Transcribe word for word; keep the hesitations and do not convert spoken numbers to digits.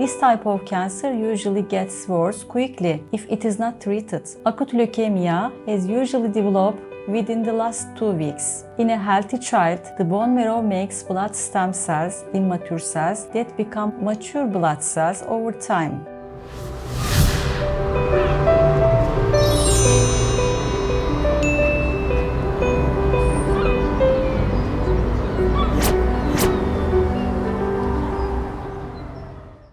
This type of cancer usually gets worse quickly if it is not treated. Acute leukemia has usually developed within the last two weeks. In a healthy child, the bone marrow makes blood stem cells, immature cells, that become mature blood cells over time.